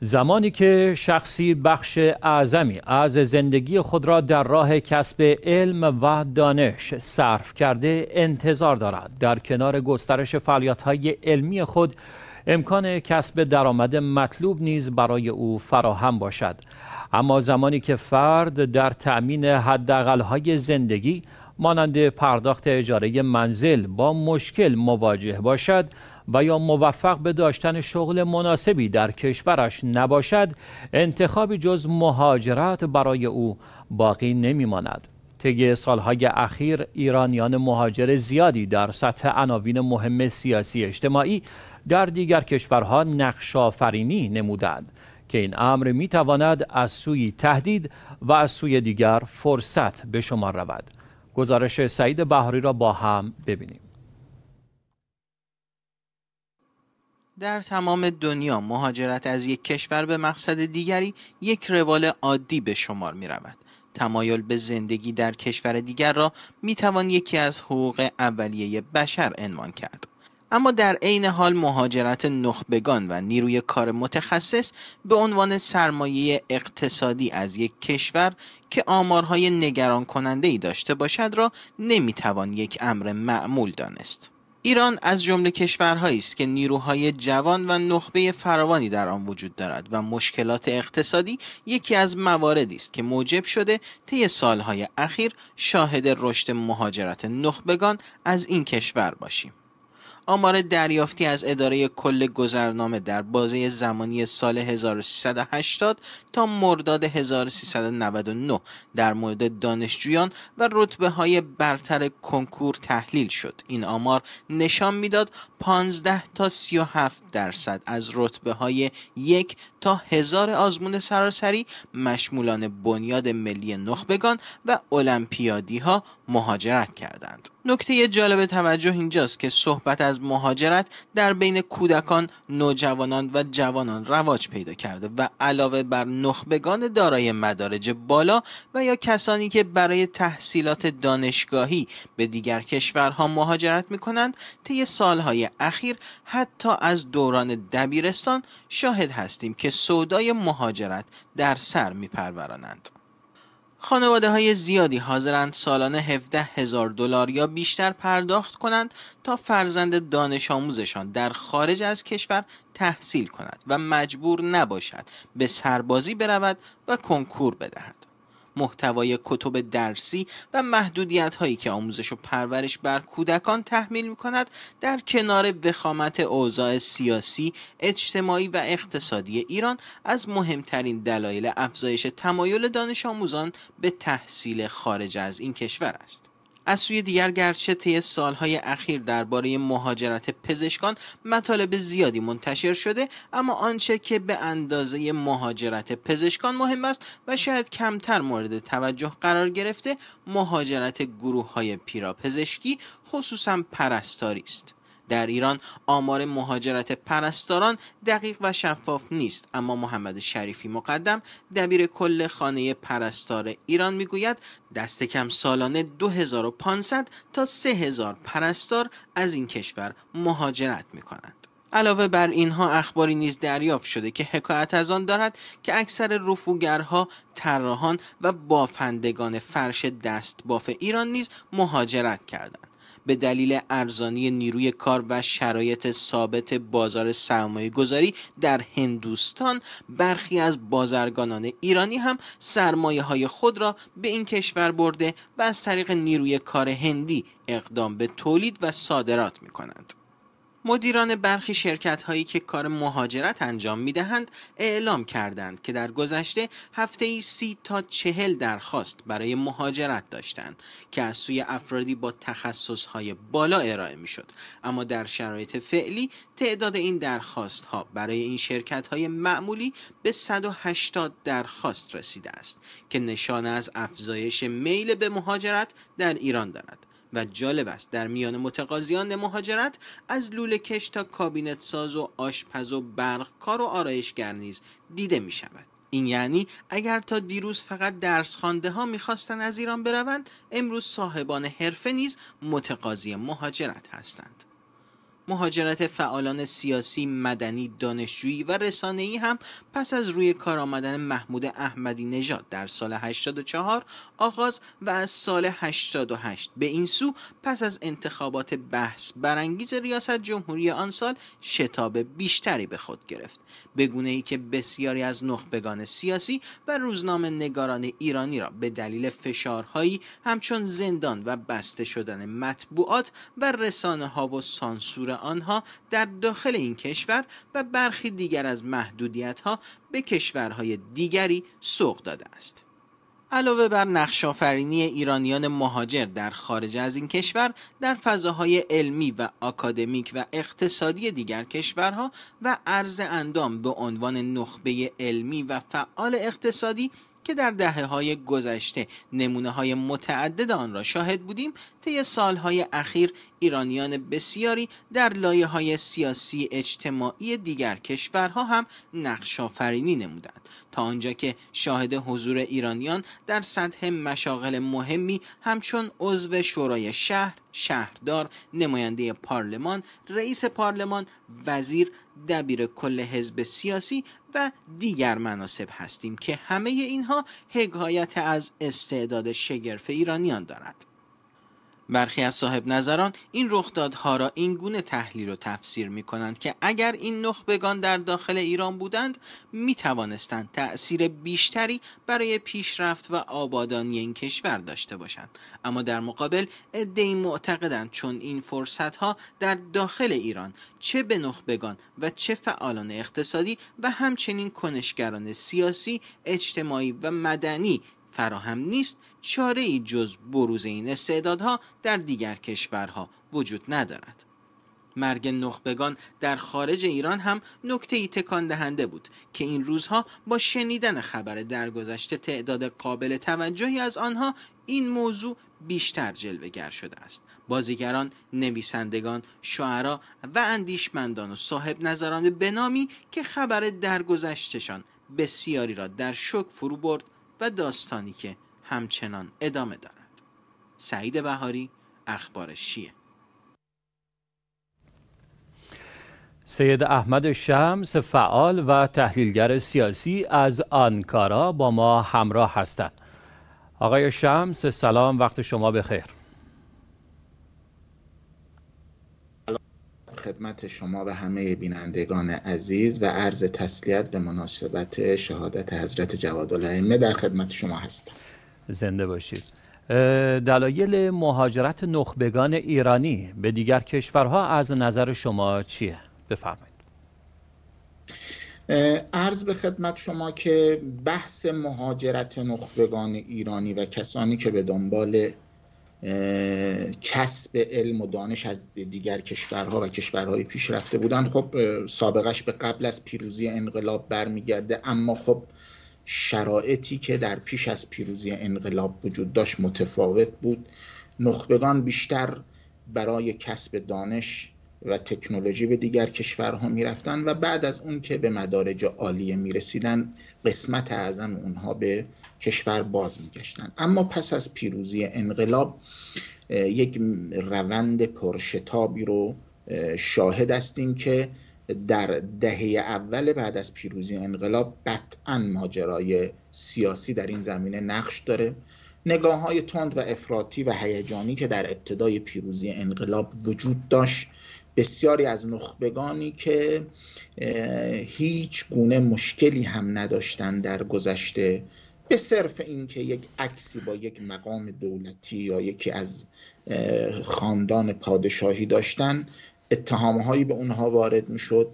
زمانی که شخصی بخش اعظمی از زندگی خود را در راه کسب علم و دانش صرف کرده انتظار دارد، در کنار گسترش فعالیت‌های علمی خود امکان کسب درآمد مطلوب نیز برای او فراهم باشد. اما زمانی که فرد در تأمین حداقل‌های زندگی مانند پرداخت اجاره منزل با مشکل مواجه باشد و یا موفق به داشتن شغل مناسبی در کشورش نباشد، انتخابی جز مهاجرت برای او باقی نمی‌ماند. طی سالهای اخیر ایرانیان مهاجر زیادی در سطح عناوین مهم سیاسی اجتماعی در دیگر کشورها نقش‌آفرینی نمودند که این امر می‌تواند از سوی تهدید و از سوی دیگر فرصت به شمار رود. گزارش سعید بهاری را با هم ببینیم. در تمام دنیا مهاجرت از یک کشور به مقصد دیگری یک روال عادی به شمار می رود. تمایل به زندگی در کشور دیگر را می توان یکی از حقوق اولیه بشر عنوان کرد. اما در عین حال مهاجرت نخبگان و نیروی کار متخصص به عنوان سرمایه اقتصادی از یک کشور که آمارهای نگران کننده‌ای داشته باشد را نمی توان یک امر معمول دانست. ایران از جمله کشورهایی است که نیروهای جوان و نخبه فراوانی در آن وجود دارد و مشکلات اقتصادی یکی از مواردی است که موجب شده طی سالهای اخیر شاهد رشد مهاجرت نخبگان از این کشور باشیم. آمار دریافتی از اداره کل گذرنامه در بازه زمانی سال 1380 تا مرداد 1399 در مورد دانشجویان و رتبه های برتر کنکور تحلیل شد. این آمار نشان میداد 15 تا 37% از رتبه های 1 تا 1000 آزمون سراسری مشمولان بنیاد ملی نخبگان و المپیادی ها مهاجرت کردند. نکته جالب توجه اینجاست که صحبت از مهاجرت در بین کودکان، نوجوانان و جوانان رواج پیدا کرده و علاوه بر نخبگان دارای مدارج بالا و یا کسانی که برای تحصیلات دانشگاهی به دیگر کشورها مهاجرت می کنند، طی سالهای اخیر حتی از دوران دبیرستان شاهد هستیم که سودای مهاجرت در سر می پرورانند. خانواده های زیادی حاضرند سالانه 17,000 دلار یا بیشتر پرداخت کنند تا فرزند دانش آموزشان در خارج از کشور تحصیل کند و مجبور نباشد به سربازی برود و کنکور بدهد. محتوای کتب درسی و محدودیت هایی که آموزش و پرورش بر کودکان تحمیل می کند در کنار وخامت اوضاع سیاسی، اجتماعی و اقتصادی ایران از مهمترین دلایل افزایش تمایل دانش آموزان به تحصیل خارج از این کشور است. از سوی دیگر گرچه طی سالهای اخیر درباره مهاجرت پزشکان مطالب زیادی منتشر شده، اما آنچه که به اندازه مهاجرت پزشکان مهم است و شاید کمتر مورد توجه قرار گرفته، مهاجرت گروه‌های پیراپزشکی خصوصا پرستاری است. در ایران آمار مهاجرت پرستاران دقیق و شفاف نیست، اما محمد شریفی مقدم دبیر کل خانه پرستار ایران میگوید دست کم سالانه 2500 تا 3000 پرستار از این کشور مهاجرت میکنند. علاوه بر اینها اخباری نیز دریافت شده که حکایت از آن دارد که اکثر رفوگرها، طراحان و بافندگان فرش دست باف ایران نیز مهاجرت کردند. به دلیل ارزانی نیروی کار و شرایط ثابت بازار سرمایه گذاری در هندوستان، برخی از بازرگانان ایرانی هم سرمایه های خود را به این کشور برده و از طریق نیروی کار هندی اقدام به تولید و صادرات می کنند. مدیران برخی شرکت هایی که کار مهاجرت انجام می دهند اعلام کردند که در گذشته هفته‌ای 30 تا 40 درخواست برای مهاجرت داشتند که از سوی افرادی با تخصص های بالا ارائه می شد. اما در شرایط فعلی تعداد این درخواست ها برای این شرکت های معمولی به 180 درخواست رسیده است که نشانه از افزایش میل به مهاجرت در ایران دارد. و جالب است در میان متقاضیان مهاجرت از لوله کش تا کابینت ساز و آشپز و برقکار و آرایشگر نیز دیده می شود. این یعنی اگر تا دیروز فقط درس خوانده ها میخواستند از ایران بروند، امروز صاحبان حرفه نیز متقاضی مهاجرت هستند. مهاجرت فعالان سیاسی، مدنی، دانشجویی و رسانه‌ای هم پس از روی کار آمدن محمود احمدی نژاد در سال 84 آغاز و از سال 88 به این سو پس از انتخابات بحث برانگیز ریاست جمهوری آن سال شتاب بیشتری به خود گرفت، به گونه‌ای که بسیاری از نخبگان سیاسی و روزنامه نگاران ایرانی را به دلیل فشارهایی همچون زندان و بسته شدن مطبوعات و رسانه ها و سانسور آنها در داخل این کشور و برخی دیگر از محدودیت ها به کشورهای دیگری سوق داده است. علاوه بر نقش‌آفرینی ایرانیان مهاجر در خارج از این کشور در فضاهای علمی و آکادمیک و اقتصادی دیگر کشورها و عرض اندام به عنوان نخبه علمی و فعال اقتصادی که در دهه‌های گذشته نمونه‌های متعدد آن را شاهد بودیم، طی سال‌های اخیر ایرانیان بسیاری در لایه‌های سیاسی اجتماعی دیگر کشورها هم نقش‌آفرینی نمودند، تا آنجا که شاهد حضور ایرانیان در سطح مشاغل مهمی همچون عضو شورای شهر، شهردار، نماینده پارلمان، رئیس پارلمان، وزیر، دبیر کل حزب سیاسی و دیگر مناصب هستیم که همه اینها حکایت از استعداد شگرف ایرانیان دارد. برخی از صاحب نظران این رخدادها را این گونه تحلیل و تفسیر می کنند که اگر این نخبگان در داخل ایران بودند می توانستند تأثیر بیشتری برای پیشرفت و آبادانی این کشور داشته باشند، اما در مقابل عده‌ای معتقدند چون این فرصتها در داخل ایران چه به نخبگان و چه فعالان اقتصادی و همچنین کنشگران سیاسی، اجتماعی و مدنی فراهم نیست، چاره‌ای جز بروز این استعدادها در دیگر کشورها وجود ندارد. مرگ نخبگان در خارج ایران هم نکته‌ای تکان دهنده بود که این روزها با شنیدن خبر درگذشت تعداد قابل توجهی از آنها این موضوع بیشتر جلوه‌گر شده است. بازیگران، نویسندگان، شاعران و اندیشمندان و صاحب نظران بنامی که خبر درگذشتشان بسیاری را در شوک فرو برد و داستانی که همچنان ادامه دارد. سعید بهاری، اخبار شیعه. سید احمد شمس، فعال و تحلیلگر سیاسی از آنکارا با ما همراه هستند. آقای شمس سلام، وقت شما بخیر. خدمت شما و همه بینندگان عزیز و عرض تسلیت به مناسبت شهادت حضرت جوادالائمه در خدمت شما هستم. زنده باشید. دلایل مهاجرت نخبگان ایرانی به دیگر کشورها از نظر شما چیه؟ بفرمایید. عرض به خدمت شما که بحث مهاجرت نخبگان ایرانی و کسانی که به دنبال کسب علم و دانش از دیگر کشورها و کشورهای پیشرفته بودند، خب سابقش به قبل از پیروزی انقلاب برمیگرده، اما خب شرایطی که در پیش از پیروزی انقلاب وجود داشت متفاوت بود. نخبگان بیشتر برای کسب دانش و تکنولوژی به دیگر کشورها میرفتند و بعد از اون که به مدارج عالیه میرسیدن قسمت اعظم اونها به کشور باز میگشتن. اما پس از پیروزی انقلاب یک روند پرشتابی رو شاهد هستیم که در دهه اول بعد از پیروزی انقلاب قطعا ماجرای سیاسی در این زمینه نقش داره. نگاه‌های تند و افراطی و هیجانی که در ابتدای پیروزی انقلاب وجود داشت، بسیاری از نخبگانی که هیچ گونه مشکلی هم نداشتند در گذشته به صرف اینکه یک عکسی با یک مقام دولتی یا یکی از خاندان پادشاهی داشتند، اتهام‌هایی به اونها وارد می‌شد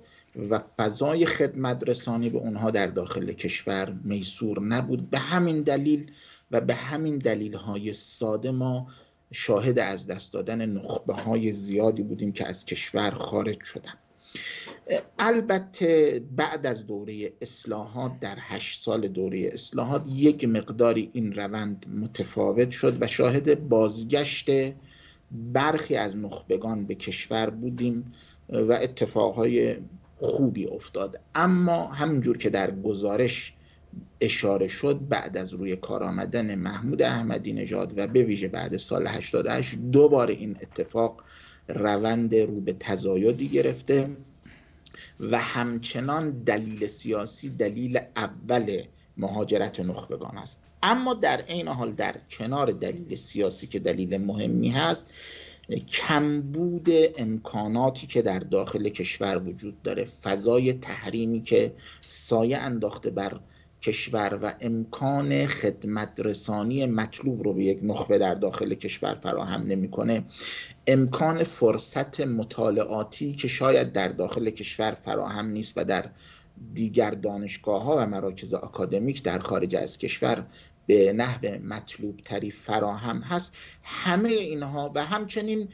و فضای خدمت رسانی به اونها در داخل کشور میسور نبود. به همین دلیل و به همین دلیل‌های ساده ما شاهد از دست دادن نخبه‌های زیادی بودیم که از کشور خارج شدند. البته بعد از دوره اصلاحات، در 8 سال دوره اصلاحات، یک مقداری این روند متفاوت شد و شاهد بازگشت برخی از نخبگان به کشور بودیم و اتفاقهای خوبی افتاد. اما همونجور که در گزارش اشاره شد، بعد از روی کار آمدن محمود احمدی نژاد و به ویژه بعد سال 88 دوباره این اتفاق روند رو به تزایدی گرفته و همچنان دلیل سیاسی دلیل اول مهاجرت نخبگان است. اما در عین حال در کنار دلیل سیاسی که دلیل مهمی هست، کمبود امکاناتی که در داخل کشور وجود داره، فضای تحریمی که سایه انداخته بر کشور و امکان خدمت رسانی مطلوب رو به یک نخبه در داخل کشور فراهم نمیکنه، امکان فرصت مطالعاتی که شاید در داخل کشور فراهم نیست و در دیگر دانشگاه ها و مراکز اکادمیک در خارج از کشور به نحو مطلوب تری فراهم هست، همه اینها و همچنین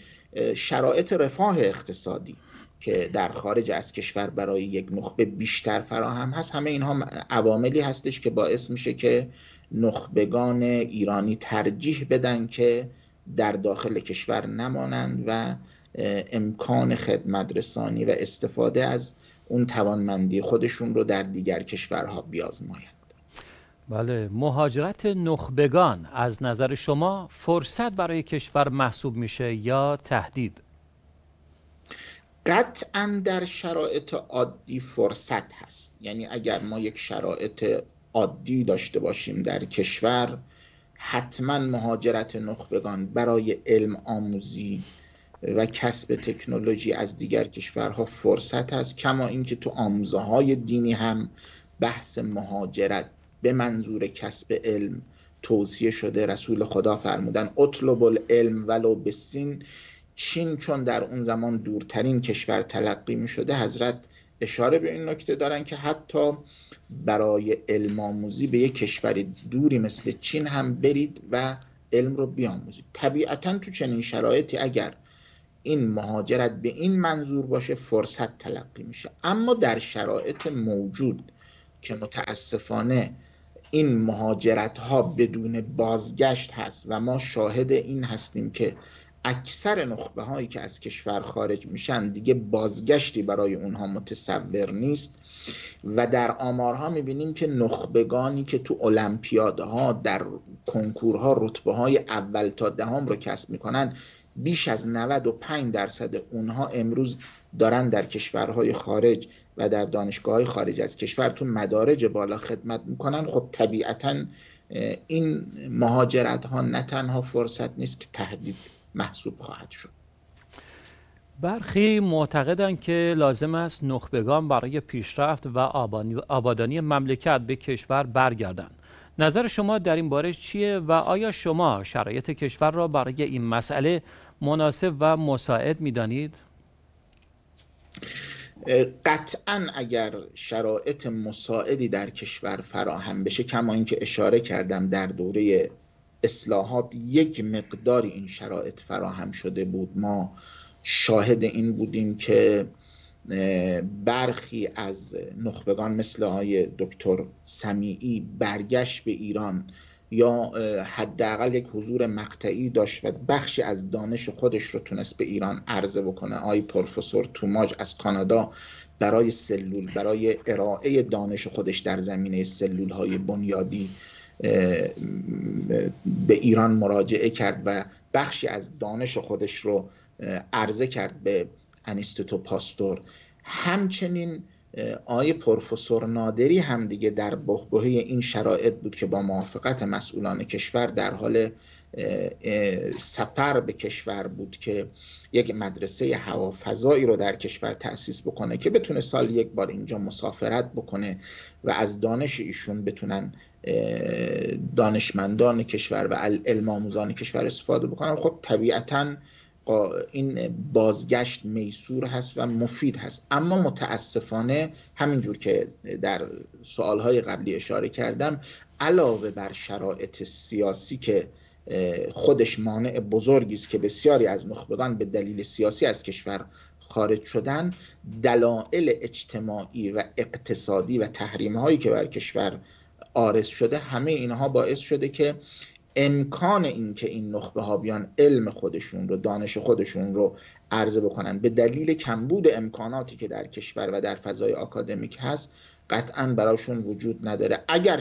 شرایط رفاه اقتصادی که در خارج از کشور برای یک نخبه بیشتر فراهم هست، همه اینها عواملی هستش که باعث میشه که نخبگان ایرانی ترجیح بدن که در داخل کشور نمانند و امکان خدمت رسانی و استفاده از اون توانمندی خودشون رو در دیگر کشورها بیازمایند. بله، مهاجرت نخبگان از نظر شما فرصت برای کشور محسوب میشه یا تهدید؟ قطعا در شرایط عادی فرصت هست. یعنی اگر ما یک شرایط عادی داشته باشیم در کشور، حتما مهاجرت نخبگان برای علم آموزی و کسب تکنولوژی از دیگر کشورها فرصت هست. کما اینکه تو آموزه های دینی هم بحث مهاجرت به منظور کسب علم توصیه شده. رسول خدا فرمودن اطلب العلم ولو بسین. چین چون در اون زمان دورترین کشور تلقی می شده، حضرت اشاره به این نکته دارن که حتی برای علم آموزی به یک کشور دوری مثل چین هم برید و علم رو بیاموزید. طبیعتا تو چنین شرایطی اگر این مهاجرت به این منظور باشه فرصت تلقی میشه. اما در شرایط موجود که متاسفانه این مهاجرت ها بدون بازگشت هست و ما شاهد این هستیم که اکثر نخبه هایی که از کشور خارج میشن دیگه بازگشتی برای اونها متصور نیست و در آمارها میبینیم که نخبگانی که تو المپیادها در کنکورها رتبه های اول تا دهم رو کسب میکنن، بیش از 95% اونها امروز دارن در کشورهای خارج و در دانشگاه‌های خارج از کشور تو مدارج بالا خدمت میکنن. خب طبیعتاً این مهاجرت ها نه تنها فرصت نیست که تهدید محسوب خواهد شد. برخی معتقدند که لازم است نخبگان برای پیشرفت و آبادانی مملکت به کشور برگردند. نظر شما در این باره چیه و آیا شما شرایط کشور را برای این مسئله مناسب و مساعد می‌دانید؟ قطعاً اگر شرایط مساعدی در کشور فراهم بشه، کما اینکه اشاره کردم در دوره اصلاحات یک مقدار این شرایط فراهم شده بود، ما شاهد این بودیم که برخی از نخبگان مثل های دکتر سمیعی برگشت به ایران یا حداقل یک حضور مقطعی داشت و بخشی از دانش خودش رو تونست به ایران عرضه بکنه. آقای پروفسور توماج از کانادا برای سلول، برای ارائه دانش خودش در زمینه سلول های بنیادی به ایران مراجعه کرد و بخشی از دانش خودش رو عرضه کرد به انستیتو پاستور. همچنین آقای پروفسور نادری هم دیگه در بحبوحه این شرایط بود که با موافقت مسئولان کشور در حال سفر به کشور بود که یک مدرسه هوافضایی رو در کشور تأسیس بکنه که بتونه سال یک بار اینجا مسافرت بکنه و از دانش ایشون بتونن دانشمندان کشور و علم آموزان کشور استفاده بکنن. خب طبیعتاً این بازگشت میسور هست و مفید هست. اما متاسفانه همینجور که در سوالهای قبلی اشاره کردم، علاوه بر شرایط سیاسی که خودش مانع بزرگی است که بسیاری از نخبگان به دلیل سیاسی از کشور خارج شدن، دلایل اجتماعی و اقتصادی و تحریم‌هایی که بر کشور آرز شده، همه اینها باعث شده که امکان این که این نخبه ها بیان علم خودشون رو، دانش خودشون رو عرضه بکنن، به دلیل کمبود امکاناتی که در کشور و در فضای آکادمیک هست قطعا براشون وجود نداره. اگر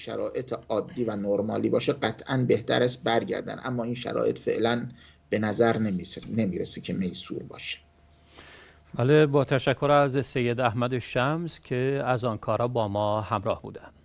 شرایط عادی و نرمالی باشه قطعا بهتر است برگردن، اما این شرایط فعلا به نظر نمیرسه که میسور باشه. بله، با تشکر از سید احمد شمس که از آنکارا با ما همراه بودند.